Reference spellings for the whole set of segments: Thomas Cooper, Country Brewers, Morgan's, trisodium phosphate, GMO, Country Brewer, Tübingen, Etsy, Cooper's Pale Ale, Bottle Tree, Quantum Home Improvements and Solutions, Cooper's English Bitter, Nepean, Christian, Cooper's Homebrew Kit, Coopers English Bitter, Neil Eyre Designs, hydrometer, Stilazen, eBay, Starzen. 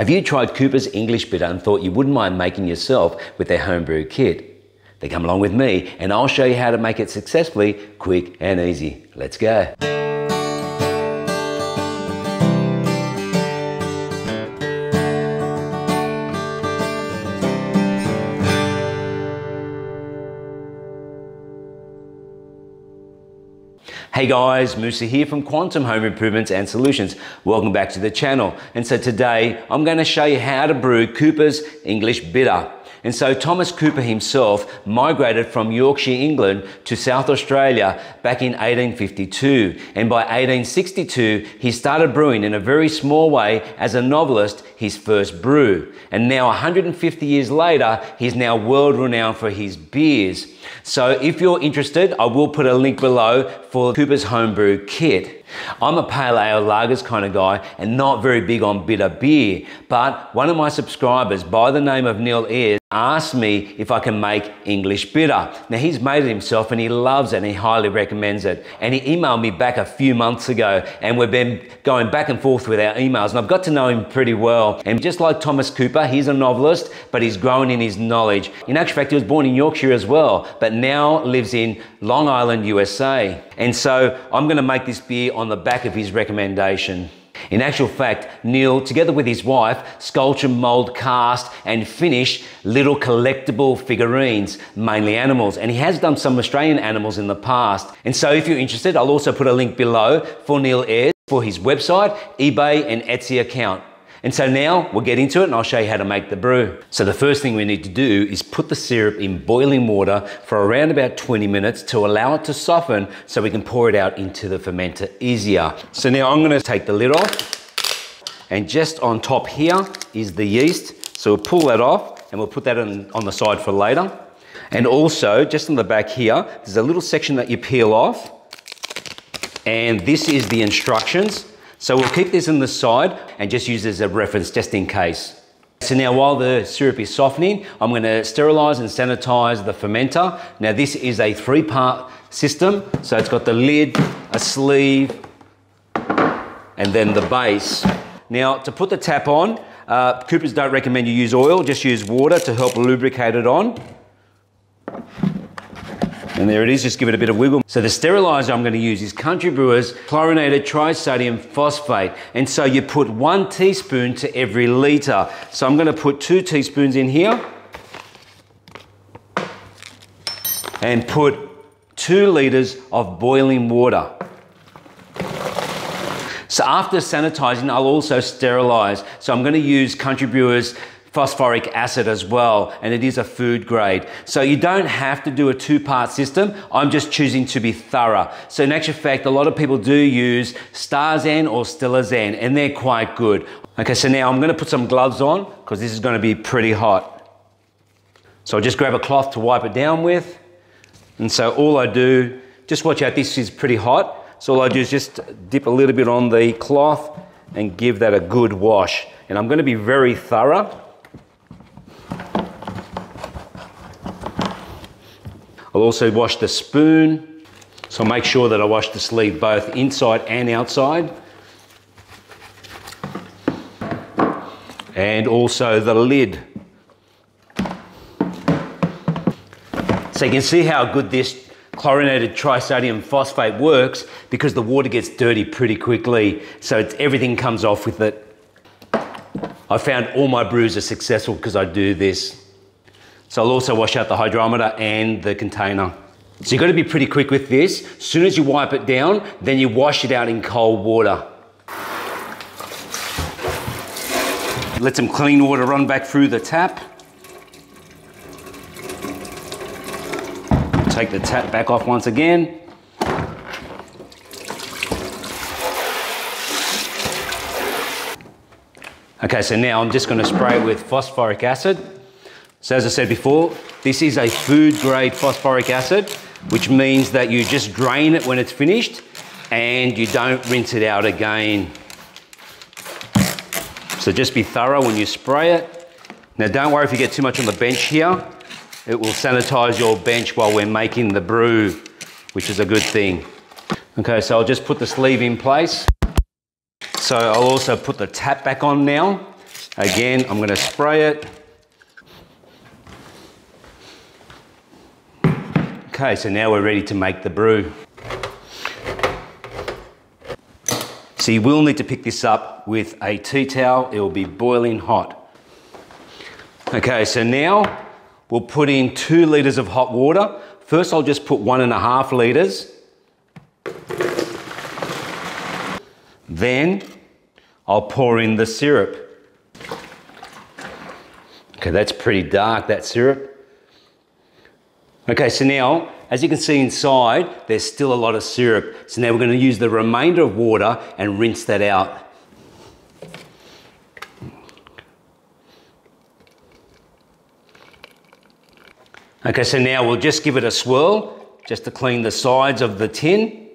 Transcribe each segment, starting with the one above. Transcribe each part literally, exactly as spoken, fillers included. Have you tried Cooper's English Bitter and thought you wouldn't mind making yourself with their homebrew kit? Then come along with me and I'll show you how to make it successfully, quick and easy. Let's go. Hey guys, Musa here from Quantum Home Improvements and Solutions. Welcome back to the channel. And so today I'm going to show you how to brew Cooper's English Bitter. And so Thomas Cooper himself migrated from Yorkshire, England to South Australia back in eighteen fifty-two. And by eighteen sixty-two, he started brewing in a very small way as a novelist, his first brew. And now one hundred fifty years later, he's now world renowned for his beers. So if you're interested, I will put a link below for Cooper's Homebrew Kit. I'm a pale ale lagers kind of guy and not very big on bitter beer, but one of my subscribers by the name of Neil Eyre asked me if I can make English bitter. Now he's made it himself and he loves it and he highly recommends it. And he emailed me back a few months ago and we've been going back and forth with our emails and I've got to know him pretty well. And just like Thomas Cooper, he's a novelist, but he's grown in his knowledge. In actual fact, he was born in Yorkshire as well, but now lives in Long Island, U S A. And so I'm gonna make this beer on the back of his recommendation. In actual fact, Neil, together with his wife, sculpture, mold, cast and finish little collectible figurines, mainly animals. And he has done some Australian animals in the past. And so if you're interested, I'll also put a link below for Neil Eyre for his website, eBay and Etsy account. And so now we'll get into it and I'll show you how to make the brew. So the first thing we need to do is put the syrup in boiling water for around about twenty minutes to allow it to soften so we can pour it out into the fermenter easier. So now I'm gonna take the lid off and just on top here is the yeast. So we'll pull that off and we'll put that on, on the side for later. And also just on the back here, there's a little section that you peel off and this is the instructions. So we'll keep this in the side and just use it as a reference just in case. So now while the syrup is softening, I'm gonna sterilize and sanitize the fermenter. Now this is a three part system. So it's got the lid, a sleeve, and then the base. Now to put the tap on, uh, Coopers don't recommend you use oil, just use water to help lubricate it on. And there it is, just give it a bit of wiggle. So the sterilizer I'm gonna use is Country Brewers chlorinated trisodium phosphate. And so you put one teaspoon to every liter. So I'm gonna put two teaspoons in here and put two liters of boiling water. So after sanitizing, I'll also sterilize. So I'm gonna use Country Brewers phosphoric acid as well, and it is a food grade. So you don't have to do a two-part system. I'm just choosing to be thorough. So in actual fact, a lot of people do use Starzen or Stilazen, and they're quite good. Okay, so now I'm gonna put some gloves on because this is gonna be pretty hot. So I'll just grab a cloth to wipe it down with. And so all I do, just watch out, this is pretty hot. So all I do is just dip a little bit on the cloth and give that a good wash. And I'm gonna be very thorough. I'll also wash the spoon. So make sure that I wash the sleeve both inside and outside. And also the lid. So you can see how good this chlorinated trisodium phosphate works because the water gets dirty pretty quickly. So it's, everything comes off with it. I found all my brews are successful because I do this. So I'll also wash out the hydrometer and the container. So you've got to be pretty quick with this. As soon as you wipe it down, then you wash it out in cold water. Let some clean water run back through the tap. Take the tap back off once again. Okay, so now I'm just going to spray it with phosphoric acid. So as I said before, this is a food grade phosphoric acid, which means that you just drain it when it's finished and you don't rinse it out again. So just be thorough when you spray it. Now don't worry if you get too much on the bench here, it will sanitize your bench while we're making the brew, which is a good thing. Okay, so I'll just put the sleeve in place. So I'll also put the tap back on now. Again, I'm going to spray it. Okay, so now we're ready to make the brew. So you will need to pick this up with a tea towel. It will be boiling hot. Okay, so now we'll put in two litres of hot water. First, I'll just put one and a half litres. Then I'll pour in the syrup. Okay, that's pretty dark, that syrup. Okay, so now, as you can see inside, there's still a lot of syrup. So now we're going to use the remainder of water and rinse that out. Okay, so now we'll just give it a swirl, just to clean the sides of the tin.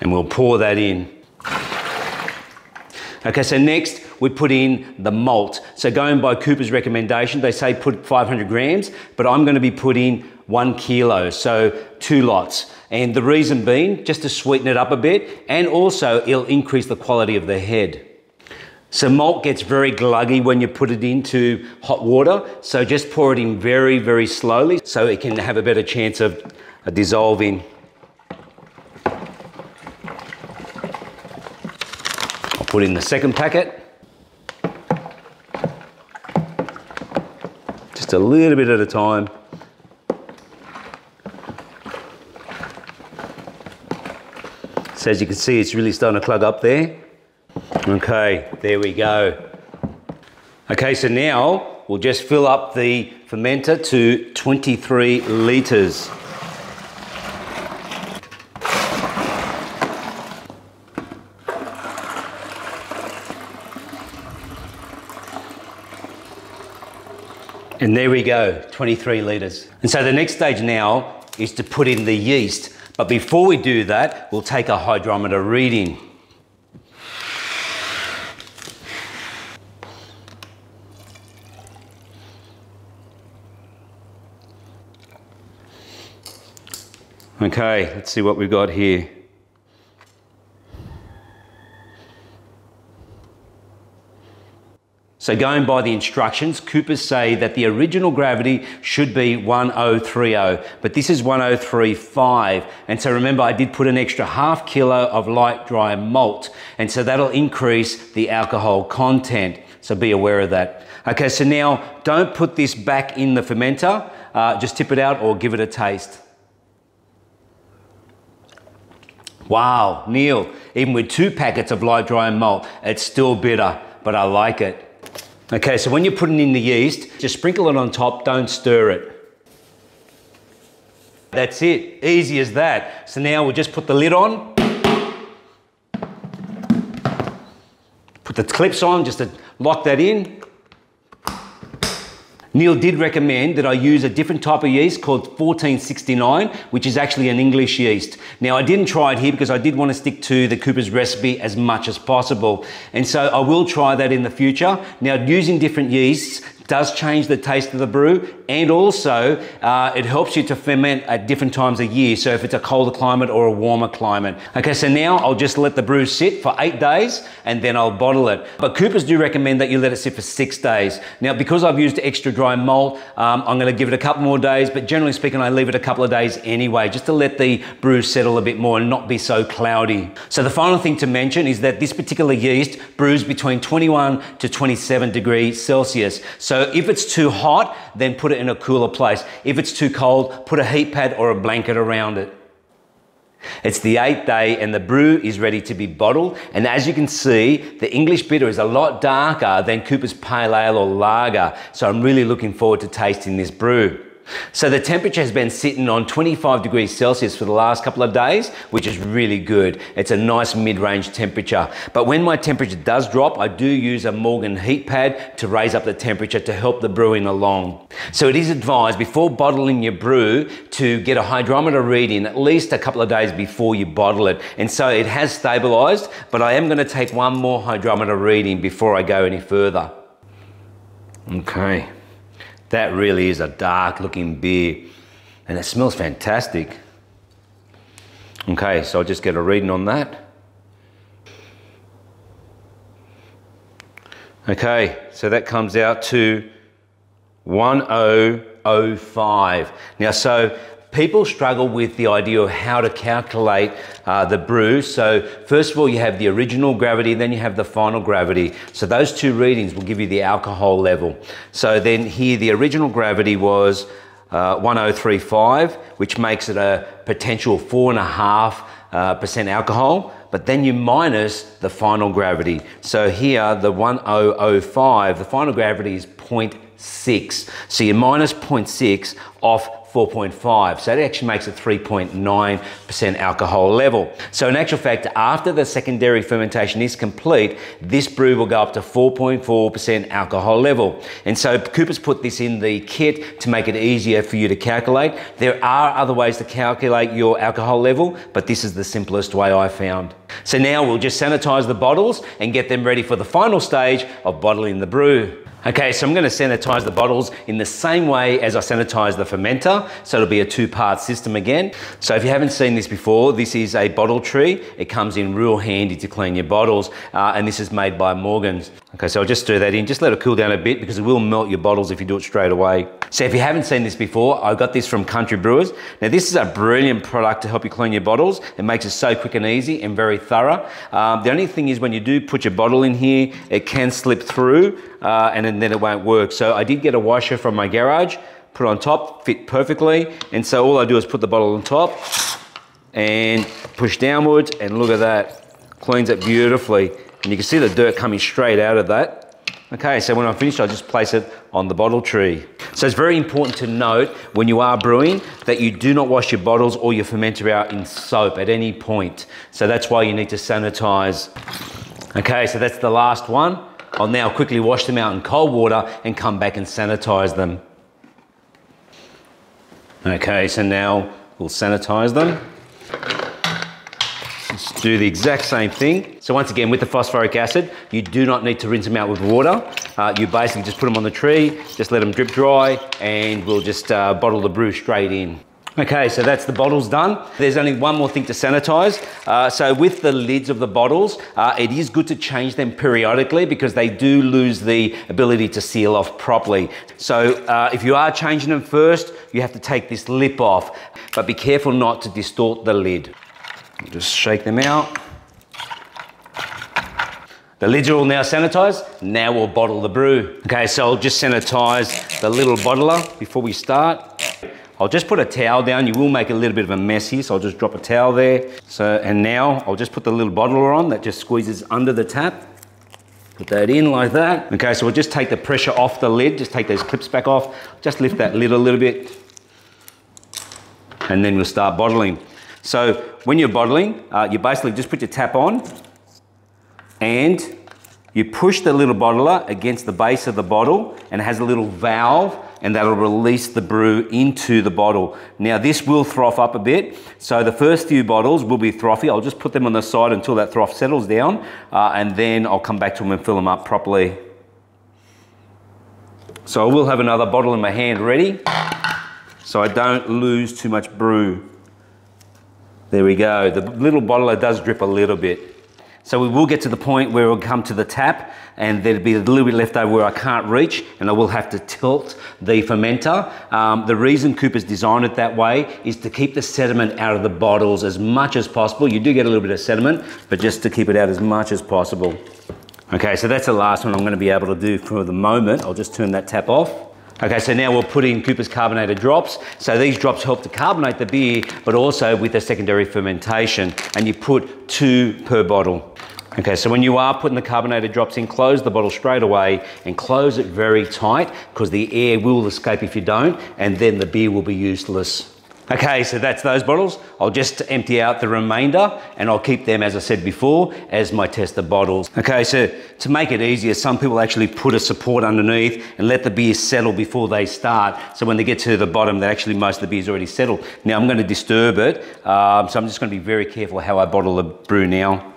And we'll pour that in. Okay, so next we put in the malt. So going by Cooper's recommendation, they say put five hundred grams, but I'm going to be putting one kilo, so two lots. And the reason being, just to sweeten it up a bit, and also it'll increase the quality of the head. So malt gets very gluggy when you put it into hot water, so just pour it in very, very slowly so it can have a better chance of dissolving. Put in the second packet. Just a little bit at a time. So as you can see, it's really starting to plug up there. Okay, there we go. Okay, so now we'll just fill up the fermenter to twenty-three litres. And there we go, twenty-three litres. And so the next stage now is to put in the yeast. But before we do that, we'll take a hydrometer reading. Okay, let's see what we've got here. So going by the instructions, Coopers say that the original gravity should be ten thirty, but this is ten thirty-five. And so remember, I did put an extra half kilo of light dry malt. And so that'll increase the alcohol content. So be aware of that. Okay, so now don't put this back in the fermenter. Uh, just tip it out or give it a taste. Wow, Neil, even with two packets of light dry malt, it's still bitter, but I like it. Okay, so when you're putting in the yeast, just sprinkle it on top, don't stir it. That's it, easy as that. So now we'll just put the lid on. Put the clips on just to lock that in. Neil did recommend that I use a different type of yeast called fourteen sixty-nine, which is actually an English yeast. Now, I didn't try it here because I did want to stick to the Cooper's recipe as much as possible. And so I will try that in the future. Now, using different yeasts does change the taste of the brew, and also uh, it helps you to ferment at different times of year. So if it's a colder climate or a warmer climate. Okay, so now I'll just let the brew sit for eight days and then I'll bottle it. But Coopers do recommend that you let it sit for six days. Now, because I've used extra dry malt, um, I'm gonna give it a couple more days, but generally speaking, I leave it a couple of days anyway, just to let the brew settle a bit more and not be so cloudy. So the final thing to mention is that this particular yeast brews between twenty-one to twenty-seven degrees Celsius. So So if it's too hot, then put it in a cooler place. If it's too cold, put a heat pad or a blanket around it. It's the eighth day and the brew is ready to be bottled. And as you can see, the English bitter is a lot darker than Cooper's Pale Ale or Lager. So I'm really looking forward to tasting this brew. So the temperature has been sitting on twenty-five degrees Celsius for the last couple of days, which is really good. It's a nice mid-range temperature. But when my temperature does drop, I do use a Morgan heat pad to raise up the temperature to help the brewing along. So it is advised before bottling your brew to get a hydrometer reading at least a couple of days before you bottle it. And so it has stabilized, but I am going to take one more hydrometer reading before I go any further. Okay. That really is a dark looking beer and it smells fantastic. Okay, so I'll just get a reading on that. Okay, so that comes out to one thousand five. Now, so people struggle with the idea of how to calculate uh, the brew. So first of all, you have the original gravity, then you have the final gravity. So those two readings will give you the alcohol level. So then here, the original gravity was uh, one thousand thirty-five, which makes it a potential four and a half uh, percent alcohol, but then you minus the final gravity. So here, the one thousand five, the final gravity is zero point six. So you minus zero point six off four point five, so that actually makes it three point nine percent alcohol level. So in actual fact, after the secondary fermentation is complete, this brew will go up to four point four percent alcohol level. And so Cooper's put this in the kit to make it easier for you to calculate. There are other ways to calculate your alcohol level, but this is the simplest way I found. So now we'll just sanitize the bottles and get them ready for the final stage of bottling the brew. Okay, so I'm going to sanitize the bottles in the same way as I sanitize the fermenter, so it'll be a two-part system again. So if you haven't seen this before, this is a bottle tree. It comes in real handy to clean your bottles, uh, and this is made by Morgan's. Okay, so I'll just stir that in, just let it cool down a bit, because it will melt your bottles if you do it straight away. So if you haven't seen this before, I got this from Country Brewers. Now, this is a brilliant product to help you clean your bottles. It makes it so quick and easy and very thorough. Um, the only thing is, when you do put your bottle in here, it can slip through, uh, and then it won't work. So I did get a washer from my garage, put it on top, fit perfectly. And so all I do is put the bottle on top and push downwards, and look at that, cleans it beautifully. And you can see the dirt coming straight out of that. Okay, so when I'm finished, I just place it on the bottle tree. So it's very important to note when you are brewing that you do not wash your bottles or your fermenter out in soap at any point. So that's why you need to sanitize. Okay, so that's the last one. I'll now quickly wash them out in cold water and come back and sanitize them. Okay, so now we'll sanitize them. Let's do the exact same thing. So once again, with the phosphoric acid, you do not need to rinse them out with water. Uh, you basically just put them on the tree, just let them drip dry, and we'll just uh, bottle the brew straight in. Okay, so that's the bottles done. There's only one more thing to sanitize. Uh, so with the lids of the bottles, uh, it is good to change them periodically, because they do lose the ability to seal off properly. So uh, if you are changing them first, you have to take this lip off, but be careful not to distort the lid. Just shake them out. The lids are all now sanitized. Now we'll bottle the brew. Okay, so I'll just sanitize the little bottler before we start. I'll just put a towel down. You will make a little bit of a mess here, so I'll just drop a towel there. So, and now I'll just put the little bottler on that just squeezes under the tap. Put that in like that. Okay, so we'll just take the pressure off the lid. Just take those clips back off. Just lift that lid a little bit. And then we'll start bottling. So when you're bottling, uh, you basically just put your tap on and you push the little bottler against the base of the bottle, and it has a little valve, and that'll release the brew into the bottle. Now, this will froth up a bit. So the first few bottles will be frothy. I'll just put them on the side until that froth settles down, uh, and then I'll come back to them and fill them up properly. So I will have another bottle in my hand ready, so I don't lose too much brew. There we go. The little bottler does drip a little bit. So we will get to the point where it'll come to the tap, and there'll be a little bit left over where I can't reach, and I will have to tilt the fermenter. Um, the reason Cooper's designed it that way is to keep the sediment out of the bottles as much as possible. You do get a little bit of sediment, but just to keep it out as much as possible. Okay, so that's the last one I'm going to be able to do for the moment. I'll just turn that tap off. Okay, so now we'll put in Cooper's carbonated drops. So these drops help to carbonate the beer, but also with the secondary fermentation, and you put two per bottle. Okay, so when you are putting the carbonated drops in, close the bottle straight away and close it very tight, because the air will escape if you don't, and then the beer will be useless. Okay, so that's those bottles. I'll just empty out the remainder, and I'll keep them, as I said before, as my tester bottles. Okay, so to make it easier, some people actually put a support underneath and let the beer settle before they start. So when they get to the bottom, that actually most of the beer's already settled. Now I'm gonna disturb it, um, so I'm just gonna be very careful how I bottle the brew now.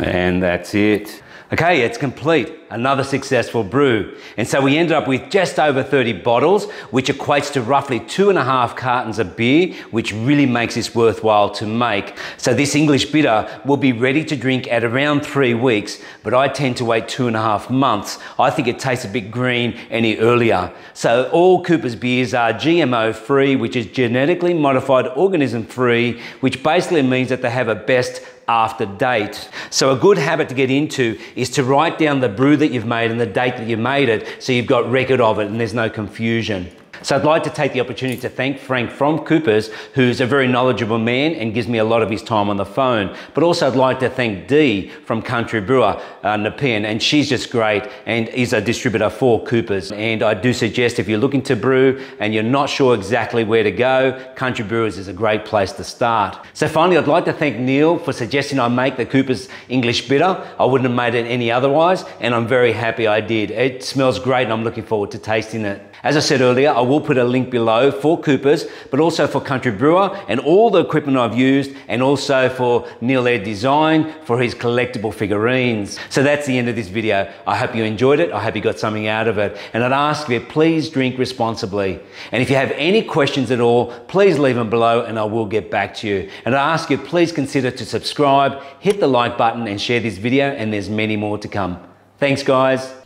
And that's it. Okay, it's complete. another successful brew. And so we ended up with just over thirty bottles, which equates to roughly two and a half cartons of beer, which really makes this worthwhile to make. So this English bitter will be ready to drink at around three weeks, but I tend to wait two and a half months. I think it tastes a bit green any earlier. So all Cooper's beers are G M O free, which is genetically modified organism free, which basically means that they have a best after date. So a good habit to get into is to write down the brew that you've made and the date that you made it, so you've got record of it and there's no confusion. So I'd like to take the opportunity to thank Frank from Coopers, who's a very knowledgeable man and gives me a lot of his time on the phone. But also I'd like to thank Dee from Country Brewer, uh, Nepean, and she's just great and is a distributor for Coopers. And I do suggest if you're looking to brew and you're not sure exactly where to go, Country Brewers is a great place to start. So finally, I'd like to thank Neil for suggesting I make the Coopers English Bitter. I wouldn't have made it any otherwise, and I'm very happy I did. It smells great and I'm looking forward to tasting it. As I said earlier, I will put a link below for Coopers, but also for Country Brewer and all the equipment I've used, and also for Neil Eyre Design for his collectible figurines. So that's the end of this video. I hope you enjoyed it. I hope you got something out of it. And I'd ask you, please drink responsibly. And if you have any questions at all, please leave them below and I will get back to you. And I ask you, please consider to subscribe, hit the like button and share this video, and there's many more to come. Thanks guys.